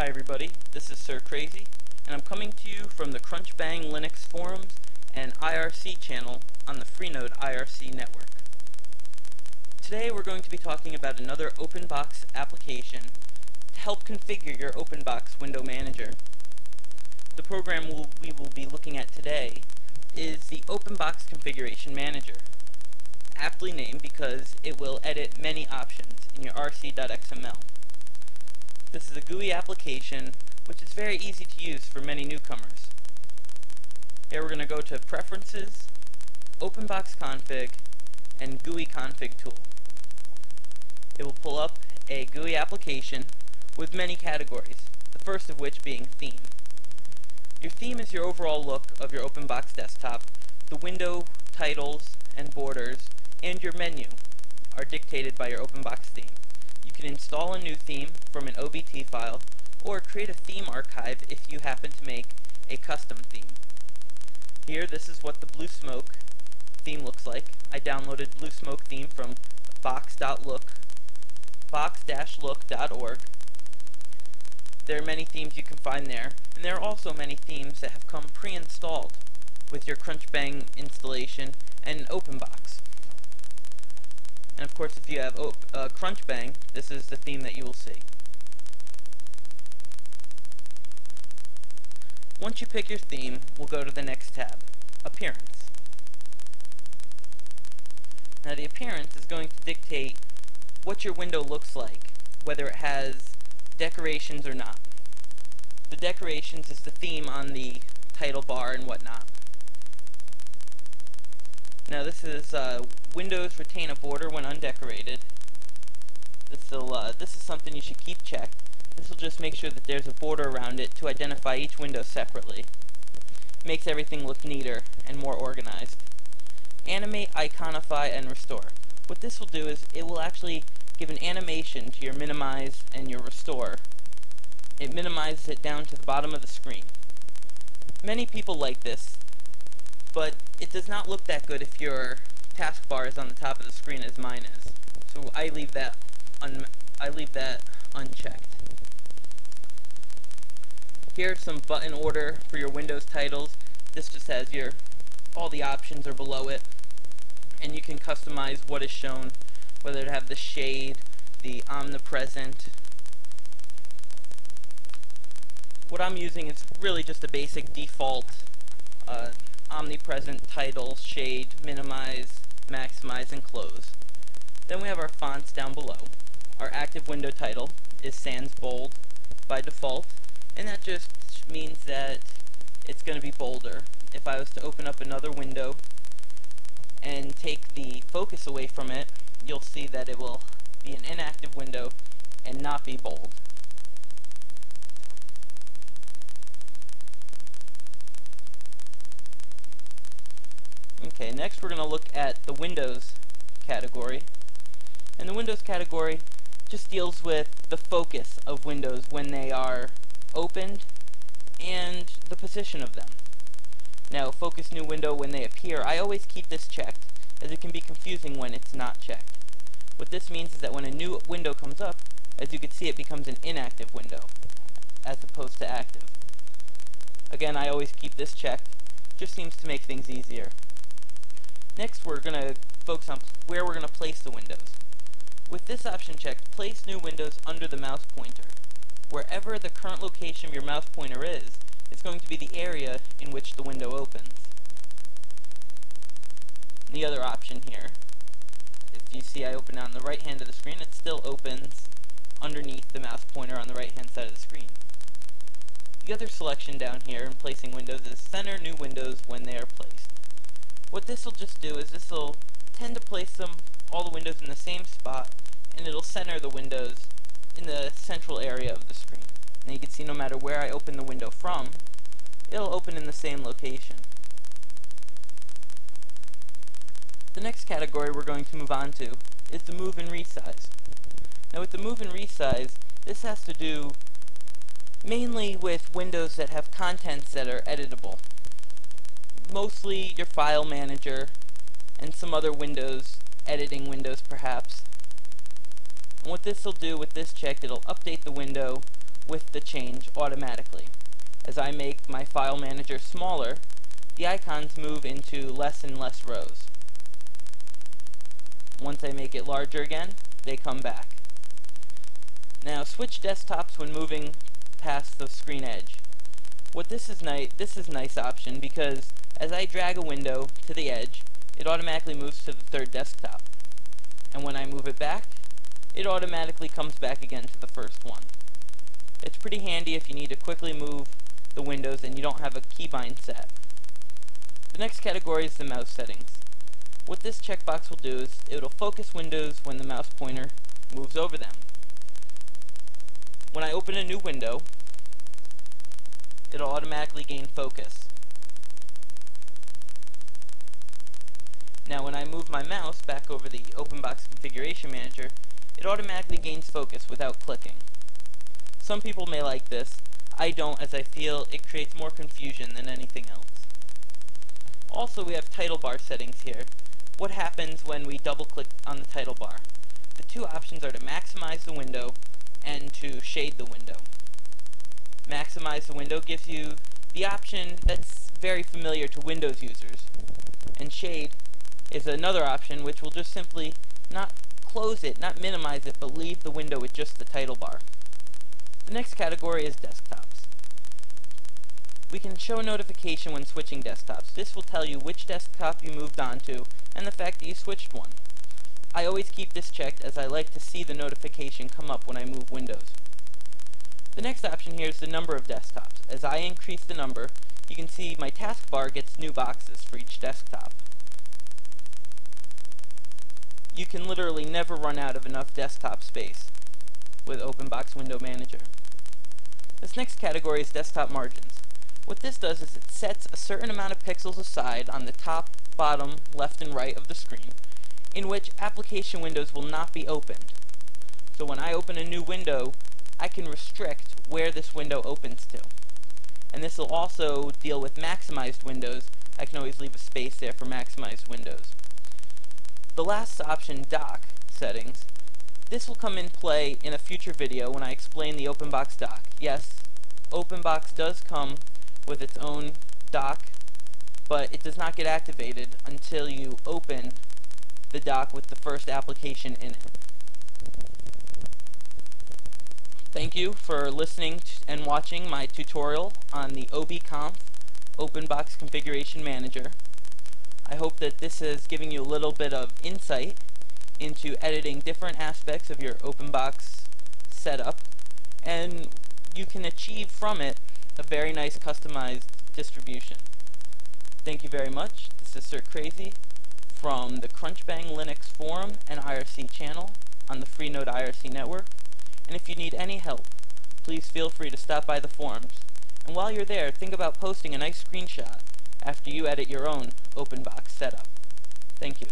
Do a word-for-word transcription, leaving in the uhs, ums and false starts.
Hi everybody, this is SirCrazy, and I'm coming to you from the CrunchBang Linux forums and I R C channel on the Freenode I R C network. Today we're going to be talking about another OpenBox application to help configure your OpenBox window manager. The program we'll, we will be looking at today is the OpenBox Configuration Manager, aptly named because it will edit many options in your R C dot X M L. This is a G U I application which is very easy to use for many newcomers. Here we're going to go to Preferences, OpenBox Config, and G U I Config Tool. It will pull up a G U I application with many categories, the first of which being Theme. Your theme is your overall look of your OpenBox desktop. The window titles and borders and your menu are dictated by your OpenBox theme. You can install a new theme from an O B T file or create a theme archive if you happen to make a custom theme. Here, this is what the Blue Smoke theme looks like. I downloaded Blue Smoke theme from box dot look dot org. There are many themes you can find there, and there are also many themes that have come pre-installed with your CrunchBang installation and OpenBox. And of course, if you have uh, CrunchBang, this is the theme that you will see. Once you pick your theme, we'll go to the next tab, Appearance. Now the appearance is going to dictate what your window looks like, whether it has decorations or not. The decorations is the theme on the title bar and whatnot. Now this is uh, Windows retain a border when undecorated. This'll, uh, this is something you should keep checked. This will just make sure that there's a border around it to identify each window separately. Makes everything look neater and more organized. Animate, iconify, and restore. What this will do is it will actually give an animation to your minimize and your restore. It minimizes it down to the bottom of the screen. Many people like this, but it does not look that good if your taskbar is on the top of the screen as mine is. So I leave that un I leave that unchecked. Here's some button order for your Windows titles. This just has your all the options are below it, and you can customize what is shown, whether to have the shade, the omnipresent. What I'm using is really just a basic default uh, omnipresent, title, shade, minimize, maximize, and close. Then we have our fonts down below. Our active window title is sans bold by default, and that just means that it's going to be bolder. If I was to open up another window and take the focus away from it, you'll see that it will be an inactive window and not be bold. Okay, next we're going to look at the Windows category, and the Windows category just deals with the focus of windows when they are opened and the position of them. Now, focus new window when they appear, I always keep this checked as it can be confusing when it's not checked. What this means is that when a new window comes up, as you can see, it becomes an inactive window as opposed to active. Again, I always keep this checked, just seems to make things easier. Next, we're going to focus on where we're going to place the windows. With this option checked, place new windows under the mouse pointer. Wherever the current location of your mouse pointer is, it's going to be the area in which the window opens. The other option here, if you see I open on the right hand of the screen, it still opens underneath the mouse pointer on the right hand side of the screen. The other selection down here in placing windows is center new windows when they are placed. What this will just do is this will tend to place them, all the windows in the same spot, and it'll center the windows in the central area of the screen. And you can see no matter where I open the window from, it'll open in the same location. The next category we're going to move on to is the move and resize. Now with the move and resize, this has to do mainly with windows that have contents that are editable. Mostly your file manager and some other windows, editing windows perhaps. And what this will do with this check, it'll update the window with the change automatically. As I make my file manager smaller, the icons move into less and less rows. Once I make it larger again, they come back. Now switch desktops when moving past the screen edge. What this is nice, this is a nice option because as I drag a window to the edge, it automatically moves to the third desktop. And when I move it back, it automatically comes back again to the first one. It's pretty handy if you need to quickly move the windows and you don't have a keybind set. The next category is the mouse settings. What this checkbox will do is it will focus windows when the mouse pointer moves over them. When I open a new window, it'll automatically gain focus. Now when I move my mouse back over the OpenBox Configuration Manager, it automatically gains focus without clicking. Some people may like this. I don't, as I feel it creates more confusion than anything else. Also, we have title bar settings here. What happens when we double click on the title bar? The two options are to maximize the window and to shade the window. Maximize the window gives you the option that's very familiar to Windows users, and shade is another option which will just simply not close it, not minimize it, but leave the window with just the title bar. The next category is desktops. We can show notification when switching desktops. This will tell you which desktop you moved on to and the fact that you switched one. I always keep this checked as I like to see the notification come up when I move windows. The next option here is the number of desktops. As I increase the number, you can see my taskbar gets new boxes for each desktop. You can literally never run out of enough desktop space with OpenBox Window Manager. This next category is desktop margins. What this does is it sets a certain amount of pixels aside on the top, bottom, left, and right of the screen, in which application windows will not be opened. So when I open a new window, I can restrict where this window opens to. And this will also deal with maximized windows. I can always leave a space there for maximized windows. The last option, dock settings, this will come in play in a future video when I explain the OpenBox dock. Yes, OpenBox does come with its own dock, but it does not get activated until you open the dock with the first application in it. Thank you for listening and watching my tutorial on the OBConf OpenBox Configuration Manager. I hope that this is giving you a little bit of insight into editing different aspects of your OpenBox setup, and you can achieve from it a very nice customized distribution. Thank you very much. This is SirCrazy from the CrunchBang Linux forum and I R C channel on the Freenode I R C network. And if you need any help, please feel free to stop by the forums. And while you're there, think about posting a nice screenshot after you edit your own OpenBox setup. Thank you.